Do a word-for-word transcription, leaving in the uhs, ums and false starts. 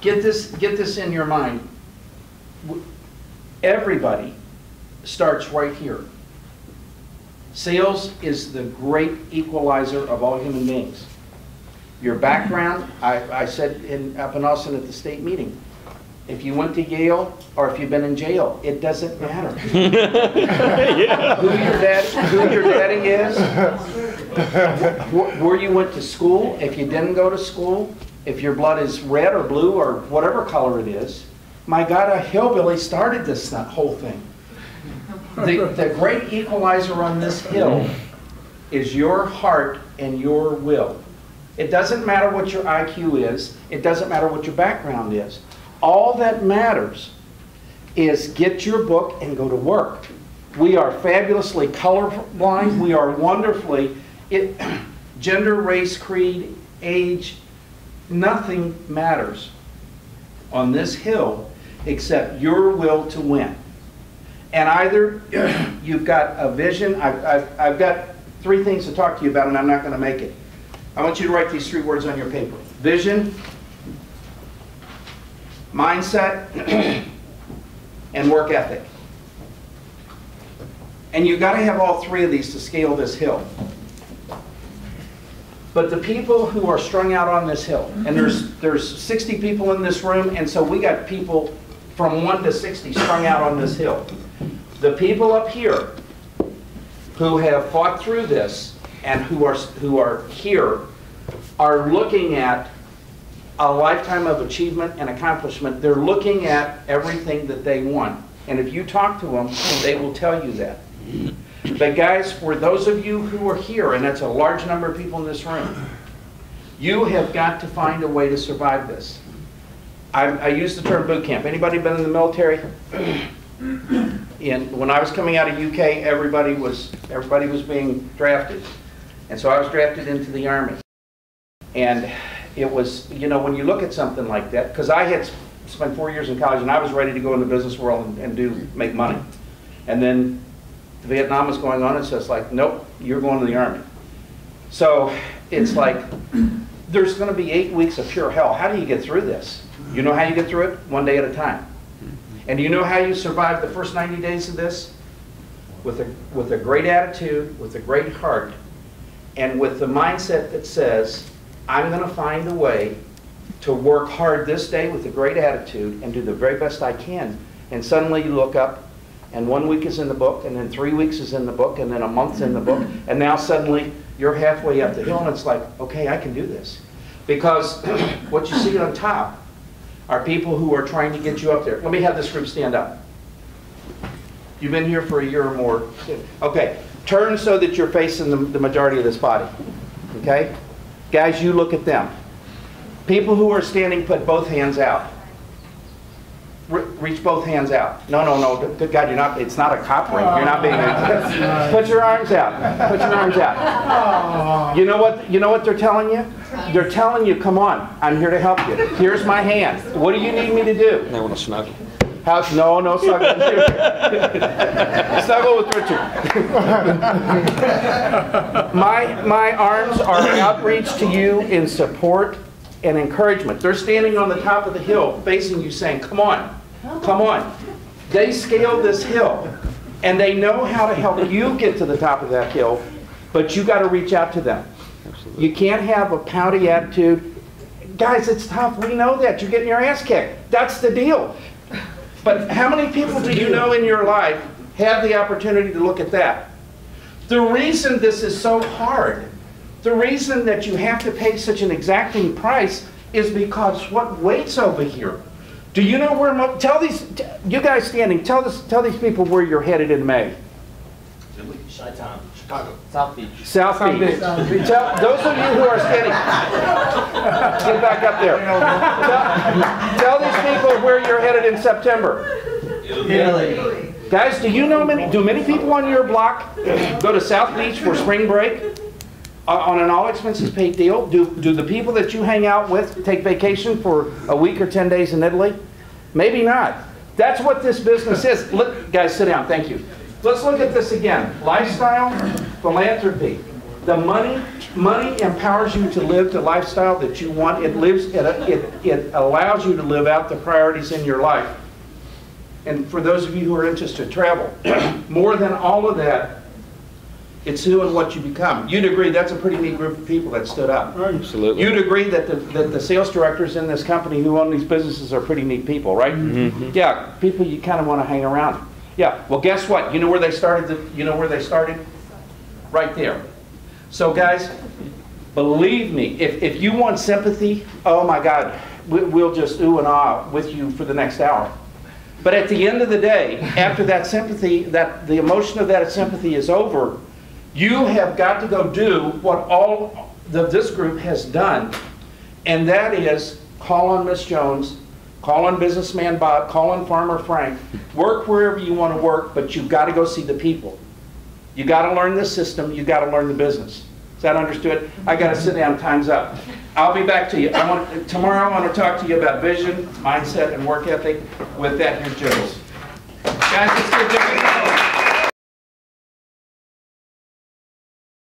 get this, get this in your mind. Everybody starts right here. Sales is the great equalizer of all human beings. Your background, I, I said in, up in Austin at the state meeting, if you went to Yale or if you've been in jail, it doesn't matter. Yeah. Who your dad, who your daddy is, wh where you went to school, if you didn't go to school, if your blood is red or blue or whatever color it is. My God, a hillbilly started this whole thing. The, the great equalizer on this hill is your heart and your will. It doesn't matter what your I Q is. It doesn't matter what your background is. All that matters is get your book and go to work. We are fabulously colorblind. We are wonderfully, it, gender, race, creed, age, nothing matters on this hill except your will to win. And either you've got a vision, I've, I've, I've got three things to talk to you about and I'm not going to make it. I want you to write these three words on your paper. Vision, mindset, and work ethic. And you've got to have all three of these to scale this hill. But the people who are strung out on this hill, and there's, there's sixty people in this room, and so we got people from one to sixty strung out on this hill. The people up here who have fought through this and who are, who are here are looking at a lifetime of achievement and accomplishment. They're looking at everything that they want. And if you talk to them, they will tell you that. But guys, for those of you who are here, and that's a large number of people in this room, you have got to find a way to survive this. I, I use the term boot camp. Anybody been in the military? And when I was coming out of U K, everybody was everybody was being drafted, and so I was drafted into the Army. And it was, you know, when you look at something like that, because I had spent four years in college and I was ready to go in the business world and, and do make money, and then Vietnam was going on, and so it's like, nope, you're going to the Army. So it's like, there's going to be eight weeks of pure hell. How do you get through this? You know how you get through it? One day at a time. And you know how you survive the first ninety days of this? With a, with a great attitude, with a great heart, and with the mindset that says, I'm going to find a way to work hard this day with a great attitude and do the very best I can. And suddenly you look up, and one week is in the book, and then three weeks is in the book, and then a month's in the book, and now suddenly you're halfway up the hill, and it's like, okay, I can do this. Because what you see on top are people who are trying to get you up there. Let me have this group stand up. You've been here for a year or more. Okay, turn so that you're facing the, the majority of this body. Okay? Guys, you look at them. People who are standing, put both hands out. Re reach both hands out. No, no, no, good God, you're not, it's not a cop ring. You're not being, put your arms out, put your arms out. You know what, you know what they're telling you? They're telling you, come on, I'm here to help you. Here's my hand. What do you need me to do? They want to snuggle. How, no, no snuggle. Snuggle with Richard. my, my arms are outreached to you in support and encouragement. They're standing on the top of the hill facing you saying, come on, come on. They scaled this hill and they know how to help you get to the top of that hill, but you got to reach out to them. Absolutely. You can't have a pouty attitude. Guys, it's tough. We know that. You're getting your ass kicked. That's the deal. But how many people do you know in your life have the opportunity to look at that? The reason this is so hard, the reason that you have to pay such an exacting price is because what waits over here? Do you know where, mo tell these, t you guys standing, tell, this, tell these people where you're headed in May. Chi-town, Chicago. South Beach. South, South Beach. Beach. South Beach. Tell, those of you who are standing, get back up there. Tell, tell these people where you're headed in September. Italy. Italy. Guys, do you know many, do many people on your block go to South Beach for spring break? On an all-expenses-paid deal? Do, do the people that you hang out with take vacation for a week or ten days in Italy? Maybe not. That's what this business is. Look, guys, sit down. Thank you. Let's look at this again. Lifestyle, philanthropy. The money Money empowers you to live the lifestyle that you want. It lives. It, it, it allows you to live out the priorities in your life. And for those of you who are interested in travel, more than all of that, it's who and what you become. You'd agree that's a pretty neat group of people that stood up. Absolutely. You'd agree that the, that the sales directors in this company who own these businesses are pretty neat people, right? Mm-hmm. Yeah, people you kind of want to hang around. Yeah. Well, guess what? You know where they started? The, you know where they started? Right there. So guys, believe me, if, if you want sympathy, oh my God, we, we'll just ooh and ah with you for the next hour. But at the end of the day, after that sympathy, that the emotion of that sympathy is over, you have got to go do what all of this group has done, and that is call on Miss Jones, call on Businessman Bob, call on Farmer Frank, work wherever you want to work, but you've got to go see the people. You got to learn the system. You got to learn the business. Is that understood? I got to sit down. Time's up. I'll be back to you. I want, tomorrow I want to talk to you about vision, mindset, and work ethic with that here, Jones. Guys, it's good.